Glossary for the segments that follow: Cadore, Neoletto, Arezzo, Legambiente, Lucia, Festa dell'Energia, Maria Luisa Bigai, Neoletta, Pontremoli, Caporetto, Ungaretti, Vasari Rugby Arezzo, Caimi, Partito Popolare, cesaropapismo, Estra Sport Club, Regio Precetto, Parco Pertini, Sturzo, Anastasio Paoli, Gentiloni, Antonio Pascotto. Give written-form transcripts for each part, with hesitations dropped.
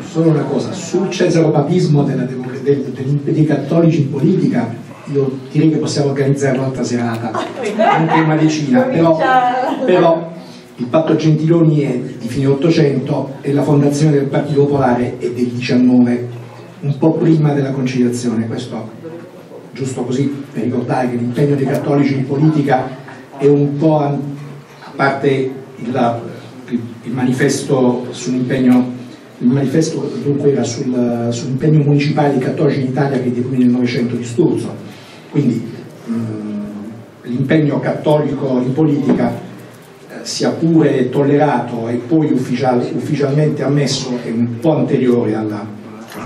solo una cosa, sul cesaropapismo degli imperi cattolici in politica, io direi che possiamo organizzare un'altra serata, anche una decina, però il patto Gentiloni è di fine Ottocento e la fondazione del Partito Popolare è del 19, un po' prima della conciliazione, questo giusto così per ricordare che l'impegno dei cattolici in politica è un po', a parte il manifesto sull'impegno, il manifesto dunque era sull'impegno municipale dei cattolici in Italia che è di primi del Novecento di Sturzo, quindi l'impegno cattolico in politica, sia pure tollerato e poi ufficialmente ammesso, è un po' anteriore al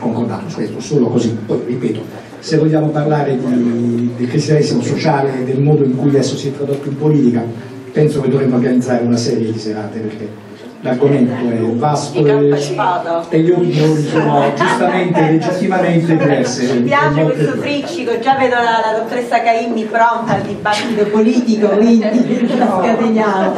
concordato, questo solo così. Poi ripeto, se vogliamo parlare del cristianesimo sociale e del modo in cui esso si è tradotto in politica, penso che dovremmo organizzare una serie di serate, perché l'argomento è vasto e gli origini sono giustamente e legittimamente diverse. Mi piace questo friccico, già vedo la dottoressa Caimi pronta al dibattito politico, quindi la scateniamo.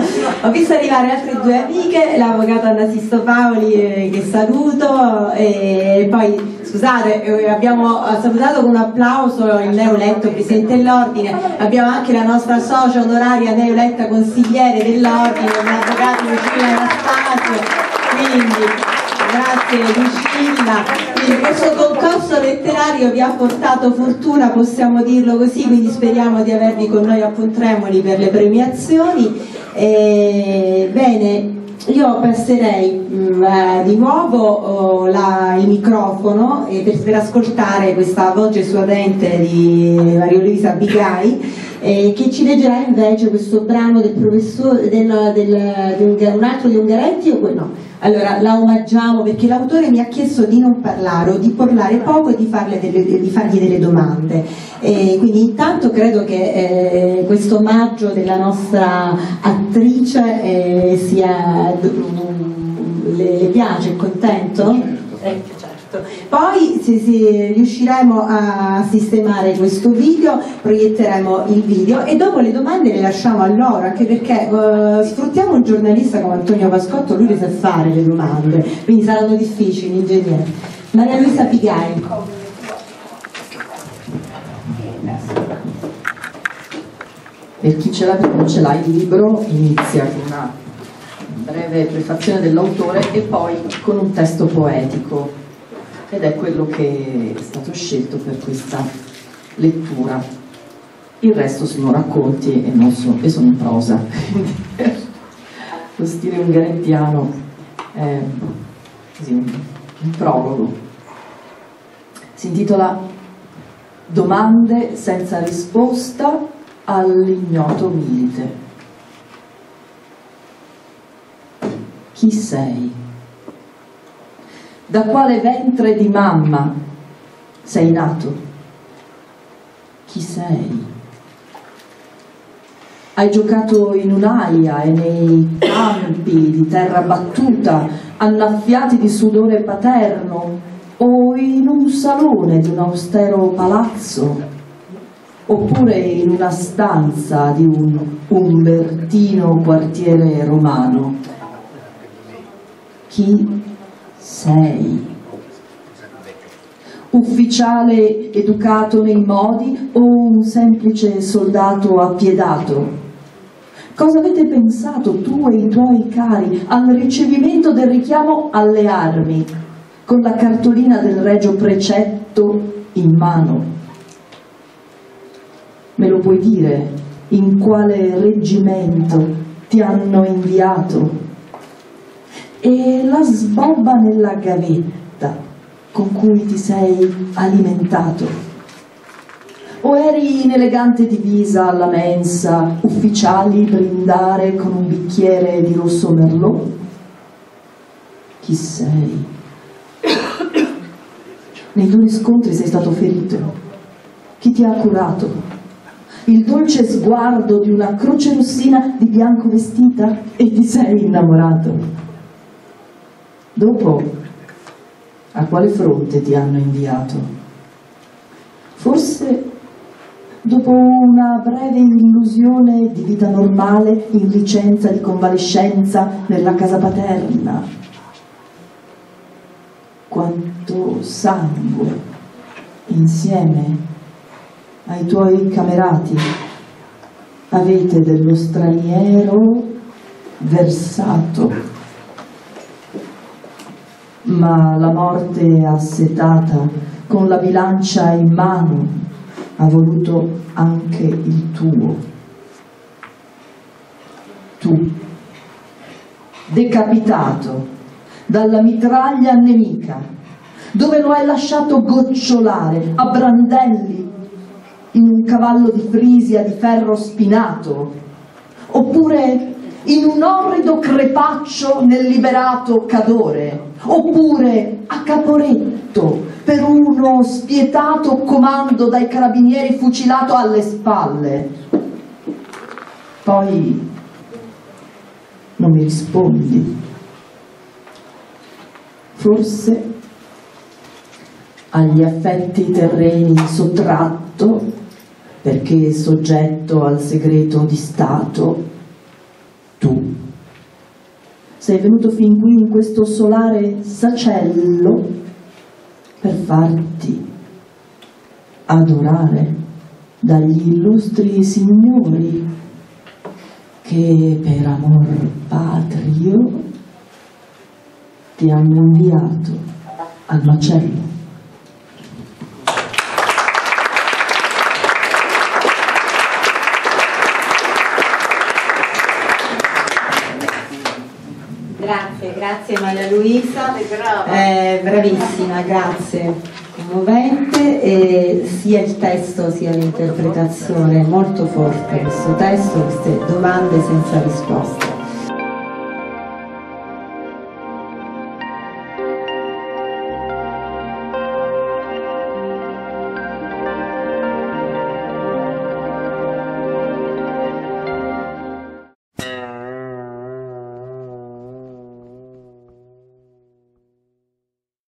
Ho visto arrivare altre due amiche, l'avvocato Anastasio Paoli che saluto, e poi scusate, abbiamo salutato con un applauso il Neoletto Presidente dell'Ordine, abbiamo anche la nostra socia onoraria Neoletta Consigliere dell'Ordine, l'avvocato Lucia. Quindi, grazie Lucilla, quindi questo concorso letterario vi ha portato fortuna, possiamo dirlo così, quindi speriamo di avervi con noi a Pontremoli per le premiazioni. Bene, io passerei di nuovo il microfono per ascoltare questa voce suadente di Maria Luisa Bigai, che ci leggerà invece questo brano del professore un altro di Ungaretti, o no? Allora la omaggiamo perché l'autore mi ha chiesto di non parlare o di parlare poco e di fargli delle domande, quindi intanto credo che questo omaggio della nostra attrice le piace, è contento? Certo. Poi se riusciremo a sistemare questo video, proietteremo il video e dopo le domande le lasciamo a loro, anche perché sfruttiamo un giornalista come Antonio Pascotto, lui le sa fare le domande, quindi saranno difficili, ingegnere. Maria Luisa Bigai. Per chi ce l'ha, per chi non ce l'ha, il libro inizia con una breve prefazione dell'autore e poi con un testo poetico, ed è quello che è stato scelto per questa lettura. Il resto sono racconti e sono in prosa. Lo stile ungarettiano è così, un prologo. Si intitola Domande senza risposta all'ignoto milite. Chi sei? Da quale ventre di mamma sei nato? Chi sei? Hai giocato in un'aia e nei campi di terra battuta, annaffiati di sudore paterno, o in un salone di un austero palazzo, oppure in una stanza di un umbertino quartiere romano? Chi sei? Ufficiale educato nei modi o un semplice soldato appiedato? Cosa avete pensato tu e i tuoi cari al ricevimento del richiamo alle armi, con la cartolina del Regio Precetto in mano? Me lo puoi dire in quale reggimento ti hanno inviato? E la sbobba nella gavetta con cui ti sei alimentato? O eri in elegante divisa alla mensa, ufficiali brindare con un bicchiere di rosso merlot? Chi sei? Nei tuoi scontri sei stato ferito. Chi ti ha curato? Il dolce sguardo di una croce rossina di bianco vestita, e ti sei innamorato. Dopo, a quale fronte ti hanno inviato? Forse dopo una breve illusione di vita normale in licenza di convalescenza nella casa paterna. molto sangue insieme ai tuoi camerati. Avete dello straniero versato, ma la morte assetata con la bilancia in mano ha voluto anche il tuo. Tu, decapitato dalla mitraglia nemica, dove lo hai lasciato gocciolare a brandelli in un cavallo di Frisia di ferro spinato, oppure in un orrido crepaccio nel liberato Cadore, oppure a Caporetto per uno spietato comando dai carabinieri fucilato alle spalle. Poi non mi rispondi. Forse agli affetti terreni sottratto, perché soggetto al segreto di Stato, tu sei venuto fin qui in questo solare sacello per farti adorare dagli illustri signori che per amor patrio ti hanno inviato al macello. Grazie, grazie Maria Luisa, bravissima, grazie, commovente, e sia il testo sia l'interpretazione molto forte questo testo, queste domande senza risposta.